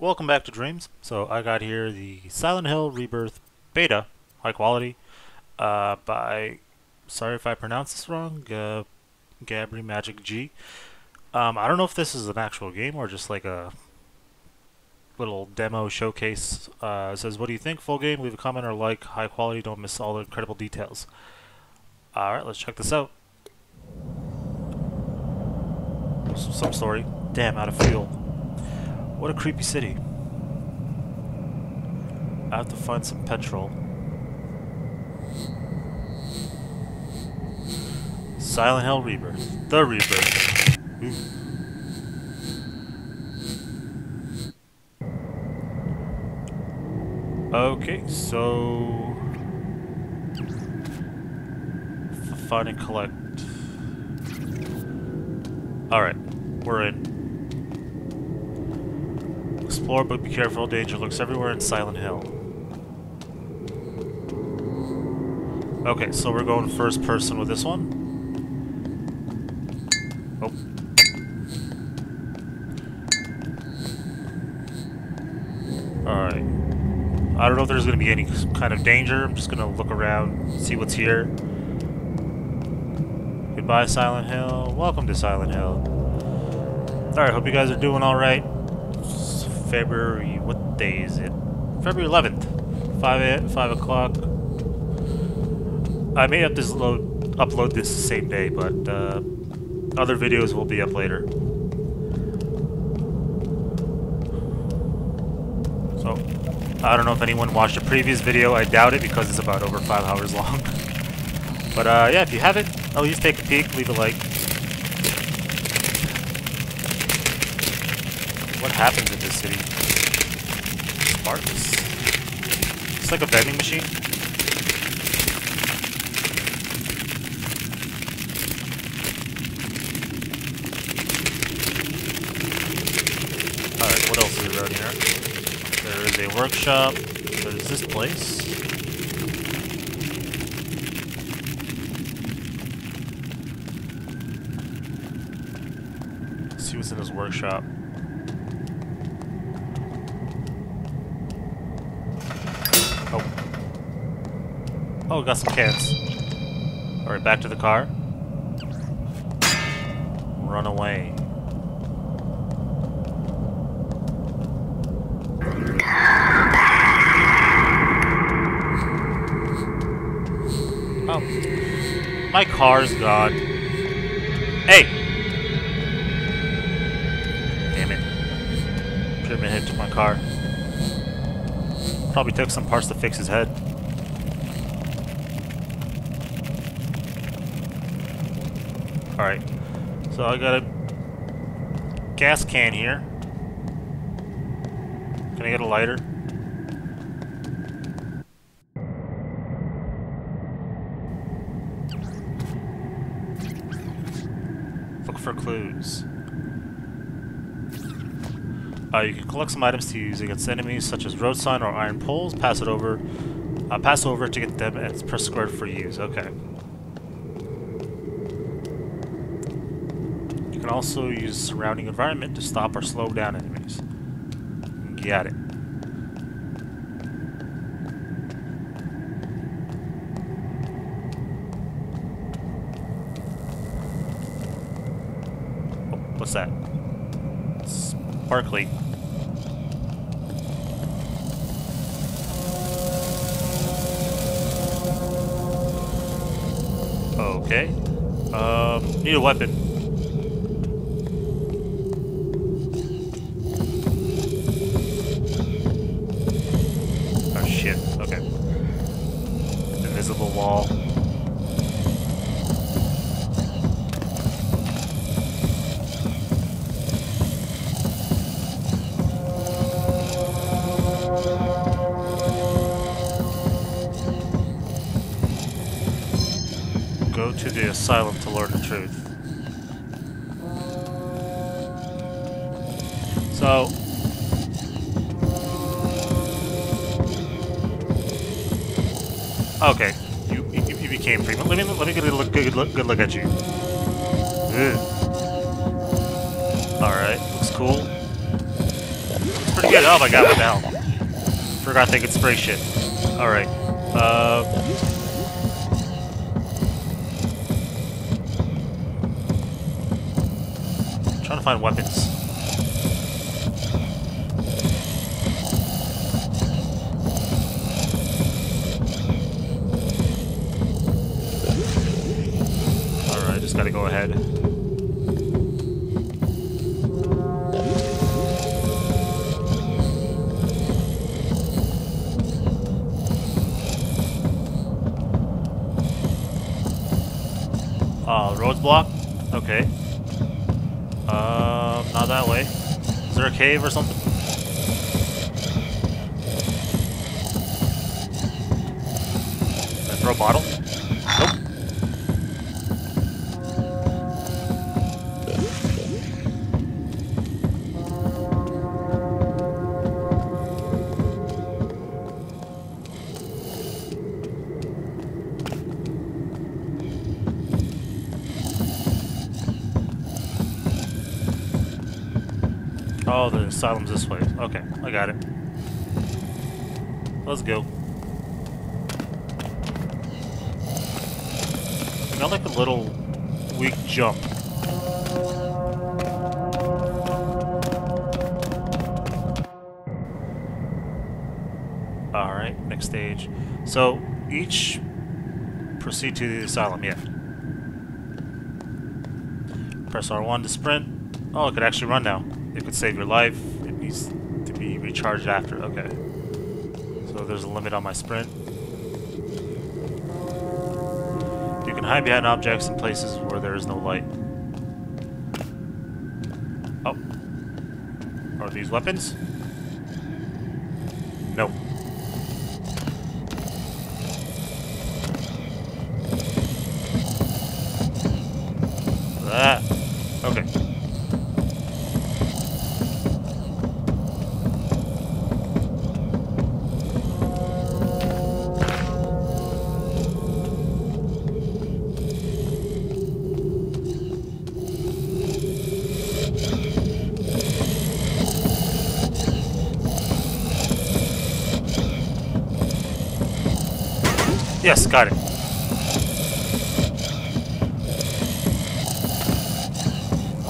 Welcome back to Dreams. So I got here the Silent Hill Rebirth Beta, high quality, by, sorry if I pronounce this wrong, Gabri Magic G. I don't know if this is an actual game or just like a little demo showcase. It says, what do you think? Full game, leave a comment or like, high quality, don't miss all the incredible details. Alright, let's check this out. Some story. Damn, out of fuel. What a creepy city. I have to find some petrol. Silent Hill Rebirth. The Rebirth. Ooh. Okay, so... find and collect. Alright, we're in. Explore, but be careful. Danger lurks everywhere in Silent Hill. Okay, so we're going first person with this one. Oh. Alright. I don't know if there's going to be any kind of danger. I'm just going to look around, see what's here. Goodbye, Silent Hill. Welcome to Silent Hill. Alright, hope you guys are doing alright. February, what day is it? February 11th, 5 o'clock. I may have to upload this the same day, but other videos will be up later. So, I don't know if anyone watched a previous video. I doubt it because it's about over 5 hours long. But yeah, if you haven't, at least take a peek, leave a like. What happens in this city? Sparks. It's like a vending machine. Alright, what else is around here? There is a workshop. There's this place. See what's in this workshop. Oh. Oh, we got some cans. Alright, back to the car. Run away. Oh. My car's gone. Hey! Hit to my car. Probably took some parts to fix his head. Alright, so I got a gas can here. Can I get a lighter? Look for clues. You can collect some items to use against enemies, such as road sign or iron poles. Pass over to get them and press square for use. Okay. You can also use surrounding environment to stop or slow down enemies. Got it. Oh, what's that? It's sparkly. Okay. Need a weapon. Oh shit, okay. Invisible wall. Go to the asylum to learn the truth. So, okay, you became free. Let me get a good look at you. All right, looks cool. Looks pretty good. Oh my god, what the hell? Forgot they could spray shit. Alright. I'm trying to find weapons. Alright, just gotta go ahead. Road's blocked? Okay. Not that way. Is there a cave or something? Can I throw a bottle? Oh, the asylum's this way. Okay, I got it. Let's go. I got like a little weak jump. Alright, next stage. So, each proceed to the asylum, yeah. Press R1 to sprint. Oh, I could actually run now. It could save your life. It needs to be recharged after. Okay. So there's a limit on my sprint. You can hide behind objects in places where there is no light. Oh. Are these weapons? No. Ah. Okay. Yes, got it.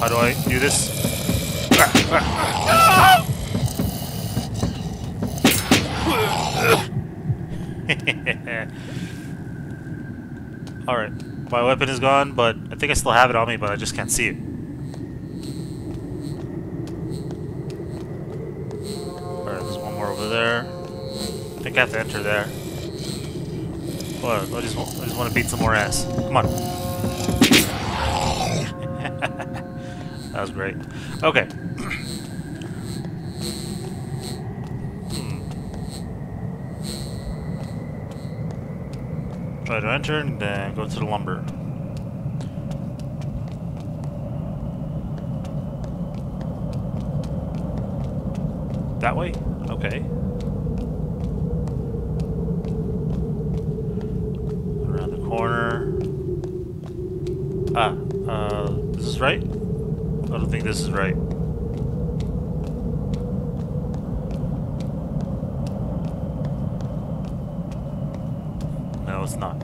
How do I do this? Alright, my weapon is gone, but I think I still have it on me, but I just can't see it. Alright, there's one more over there. I think I have to enter there. I just want to beat some more ass. Come on. That was great. Okay. Try to enter and then go to the lumber. That way? Okay. This is right? I don't think this is right. No, it's not.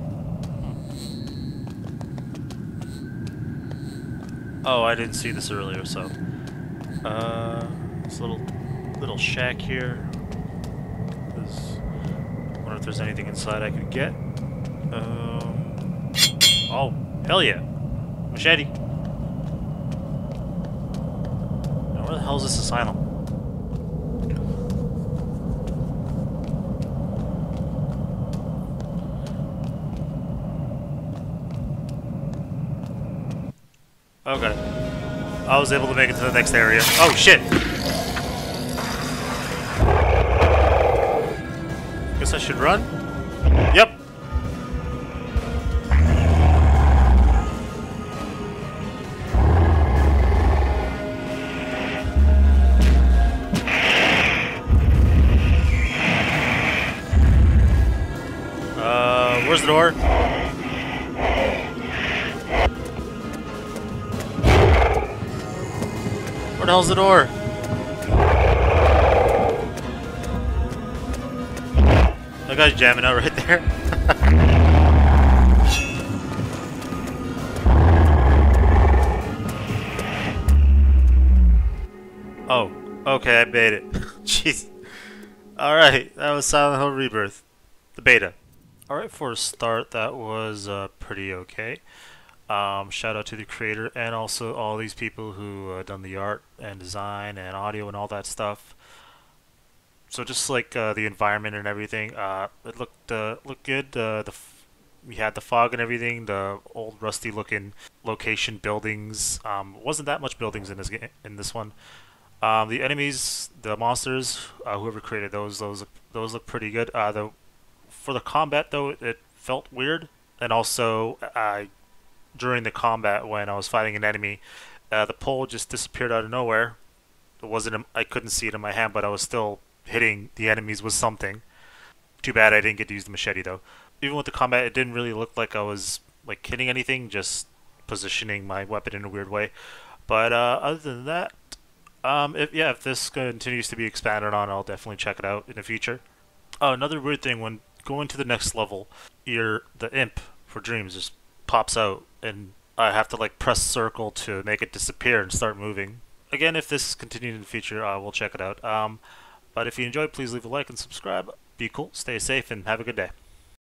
Oh, I didn't see this earlier, so... this little shack here. I wonder if there's anything inside I could get. Oh, hell yeah! Machete! Now where the hell is this asylum? Okay. I was able to make it to the next area. Oh shit! Guess I should run? Yep! Where's the door? Where the hell's the door? That guy's jamming out right there. Oh, okay, I made it. Jeez. Alright, that was Silent Hill Rebirth, the beta. Alright, for a start, that was pretty okay. Shout out to the creator and also all these people who done the art and design and audio and all that stuff. So just like the environment and everything, it looked good. We had the fog and everything, the old rusty looking location buildings. Wasn't that much buildings in this game, in this one. The enemies, the monsters, whoever created those look pretty good. For the combat though, it felt weird, and also during the combat when I was fighting an enemy, the pole just disappeared out of nowhere. It wasn't I couldn't see it in my hand, but I was still hitting the enemies with something. Too bad I didn't get to use the machete though. Even with the combat, it didn't really look like I was like hitting anything, just positioning my weapon in a weird way. But other than that, if this continues to be expanded on, I'll definitely check it out in the future. Oh, another weird thing, when going to the next level, the imp for Dreams just pops out, and I have to like press circle to make it disappear and start moving. Again, if this continues in the future, I will check it out. But if you enjoyed, please leave a like and subscribe. Be cool, stay safe, and have a good day.